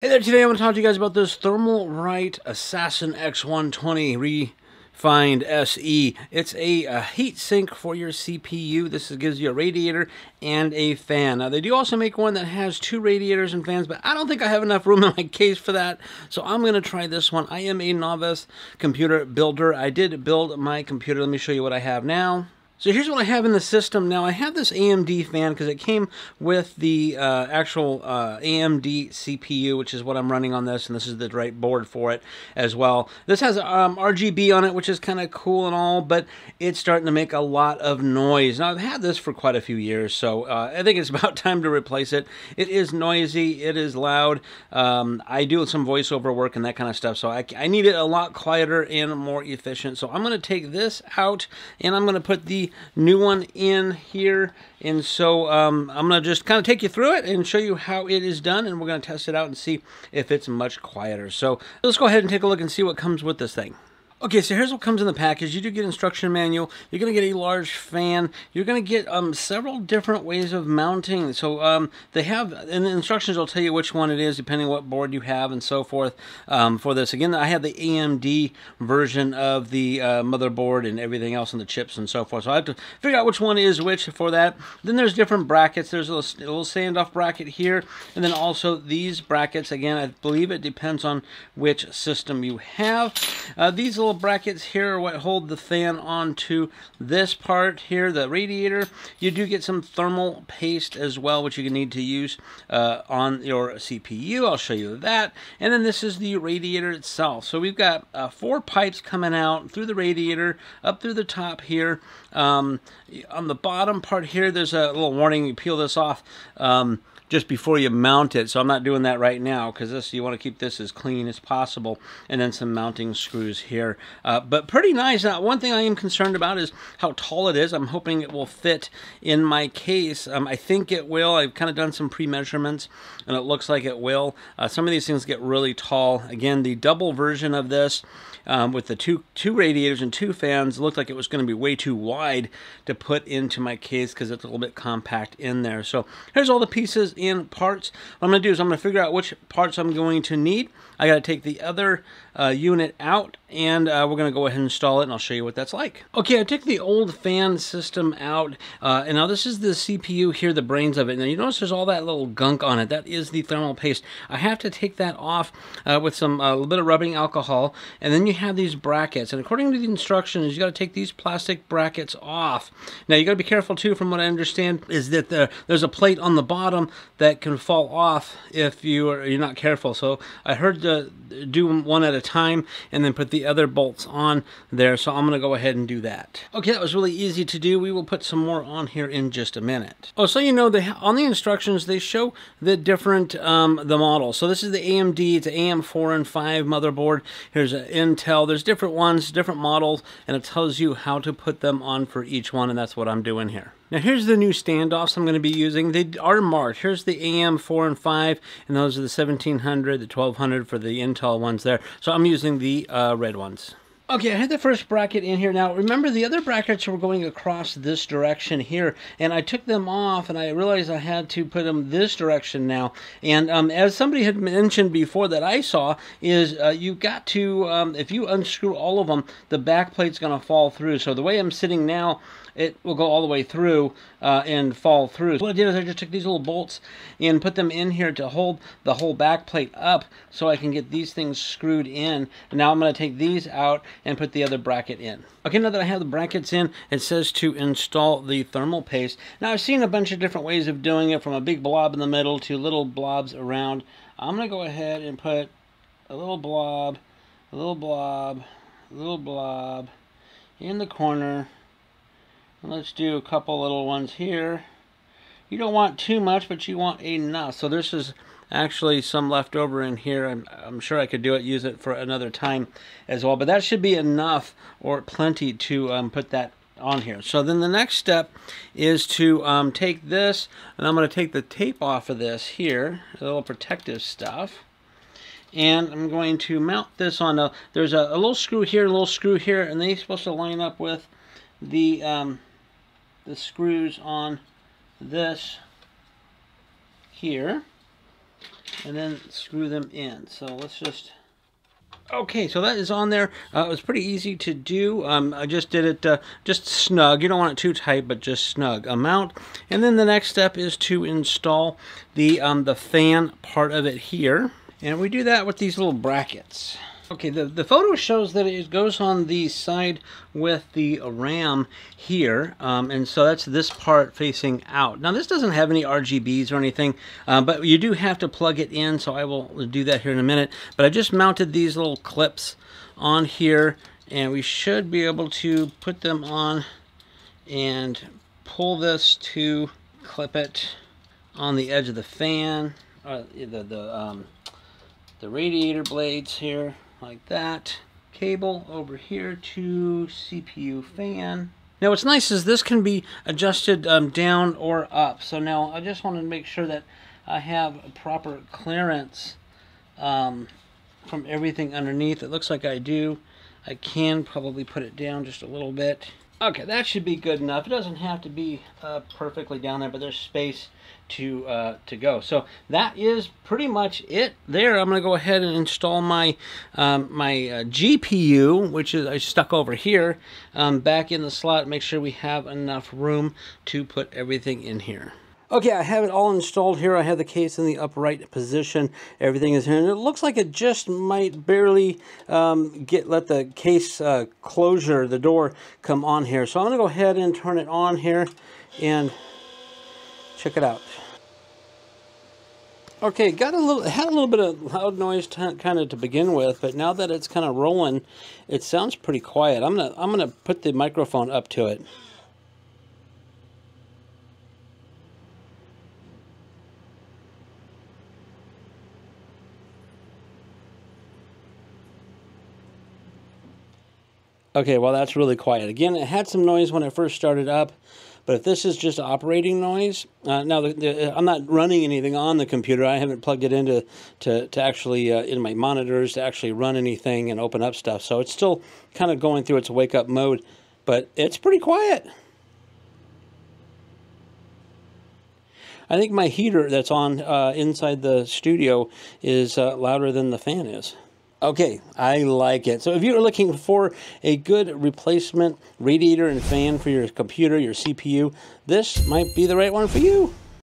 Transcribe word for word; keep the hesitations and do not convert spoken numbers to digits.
Hey there, today I want to talk to you guys about this Thermalright Assassin X one twenty Refined S E. It's a, a heat sink for your C P U. This is, gives you a radiator and a fan. Now, they do also make one that has two radiators and fans, but I don't think I have enough room in my case for that, so I'm going to try this one. I am a novice computer builder. I did build my computer. Let me show you what I have now. So here's what I have in the system. Now I have this A M D fan because it came with the uh, actual uh, A M D C P U, which is what I'm running on this, and this is the right board for it as well. This has um, R G B on it, which is kind of cool and all, but it's starting to make a lot of noise. Now I've had this for quite a few years, so uh, I think it's about time to replace it. It is noisy, it is loud. Um, I do some voiceover work and that kind of stuff, so I, I need it a lot quieter and more efficient. So I'm going to take this out and I'm going to put the new one in here, and so um, I'm gonna just kind of take you through it and show you how it is done, and we're gonna test it out and see if it's much quieter. So let's go ahead and take a look and see what comes with this thing. Okay, so here's what comes in the package. You do get instruction manual. You're going to get a large fan. You're going to get um, several different ways of mounting. So um, they have, and the instructions will tell you which one it is depending on what board you have and so forth um, for this. Again, I have the A M D version of the uh, motherboard and everything else and the chips and so forth. So I have to figure out which one is which for that. Then there's different brackets. There's a little, a little standoff bracket here. And then also these brackets. Again, I believe it depends on which system you have. Uh, these little brackets here are what hold the fan onto this part here, the radiator. You do get some thermal paste as well, which you can need to use uh, on your C P U. I'll show you that. And then this is the radiator itself. So we've got uh, four pipes coming out through the radiator, up through the top here. Um, on the bottom part here, there's a little warning. You peel this off um, just before you mount it. So I'm not doing that right now because this, you want to keep this as clean as possible. And then some mounting screws here. Uh, but pretty nice. Now, one thing I am concerned about is how tall it is. I'm hoping it will fit in my case. Um, I think it will. I've kind of done some pre-measurements, and it looks like it will. Uh, some of these things get really tall. Again, the double version of this um, with the two, two radiators and two fans looked like it was going to be way too wide to put into my case because it's a little bit compact in there. So here's all the pieces and parts. What I'm going to do is I'm going to figure out which parts I'm going to need. I got to take the other uh, unit out, and Uh, we're going to go ahead and install it, and I'll show you what that's like. Okay, I took the old fan system out, uh, and now this is the C P U here, the brains of it. Now, you notice there's all that little gunk on it. That is the thermal paste. I have to take that off uh, with some a uh, little bit of rubbing alcohol, and then you have these brackets. And according to the instructions, you got to take these plastic brackets off. Now, you got to be careful, too, from what I understand, is that the, there's a plate on the bottom that can fall off if you are, you're not careful. So I heard to do one at a time and then put the other bolts on there, so I'm gonna go ahead and do that. Okay, that was really easy to do. We will put some more on here in just a minute. Oh, so you know, they, on the instructions, they show the different um, the models. So this is the A M D, it's an A M four and five motherboard. Here's an Intel. There's different ones, different models, and it tells you how to put them on for each one, and that's what I'm doing here. Now here's the new standoffs I'm going to be using. They are marked. Here's the A M four and five, and those are the seventeen hundred, the twelve hundred for the Intel ones there. So I'm using the uh, red ones. Okay, I had the first bracket in here. Now, remember, the other brackets were going across this direction here, and I took them off, and I realized I had to put them this direction now. And um, as somebody had mentioned before that I saw, is uh, you've got to, um, if you unscrew all of them, the back plate's going to fall through. So the way I'm sitting now, it will go all the way through uh, and fall through. So what I did is I just took these little bolts and put them in here to hold the whole back plate up so I can get these things screwed in. And now I'm going to take these out and put the other bracket in. Okay, now that I have the brackets in, it says to install the thermal paste. Now I've seen a bunch of different ways of doing it, from a big blob in the middle to little blobs around. I'm going to go ahead and put a little blob, a little blob, a little blob in the corner. Let's do a couple little ones here. You don't want too much, but you want enough. So this is actually some left over in here. I'm, I'm sure I could do it, use it for another time as well. But that should be enough or plenty to um, put that on here. So then the next step is to um, take this, and I'm going to take the tape off of this here, a little protective stuff. And I'm going to mount this on. A, there's a, a little screw here, a little screw here, and they're supposed to line up with the um, the screws on this here. and then screw them in. So let's just... Okay, so that is on there. Uh, it was pretty easy to do. Um, I just did it uh, just snug. You don't want it too tight, but just snug amount. And then the next step is to install the, um, the fan part of it here. And we do that with these little brackets. Okay, the, the photo shows that it goes on the side with the RAM here, um, and so that's this part facing out. Now this doesn't have any R G Bs or anything, uh, but you do have to plug it in, so I will do that here in a minute. But I just mounted these little clips on here, and we should be able to put them on and pull this to clip it on the edge of the fan, or the, the, um, the radiator blades here. Like that. Cable over here to C P U fan. Now what's nice is this can be adjusted um, down or up. So now I just want to make sure that I have a proper clearance um, from everything underneath. It looks like I do. I can probably put it down just a little bit. Okay, that should be good enough. It doesn't have to be uh, perfectly down there, but there's space to uh, to go. So that is pretty much it there. I'm going to go ahead and install my um, my uh, G P U, which is I stuck over here, um, back in the slot. Make sure we have enough room to put everything in here. Okay, I have it all installed here. I have the case in the upright position. Everything is here. And it looks like it just might barely um, get let the case uh, closure, the door, come on here. So I'm going to go ahead and turn it on here and check it out. Okay, got a little, had a little bit of loud noise kind of to begin with, but now that it's kind of rolling, it sounds pretty quiet. I'm gonna, I'm gonna put the microphone up to it. Okay, well, that's really quiet. Again, it had some noise when it first started up, but if this is just operating noise, uh, now the, the, I'm not running anything on the computer. I haven't plugged it into to, to actually, uh, in my monitors, to actually run anything and open up stuff. So it's still kind of going through its wake-up mode, but it's pretty quiet. I think my heater that's on uh, inside the studio is uh, louder than the fan is. Okay, I like it. So if you're looking for a good replacement radiator and fan for your computer, your C P U, this might be the right one for you.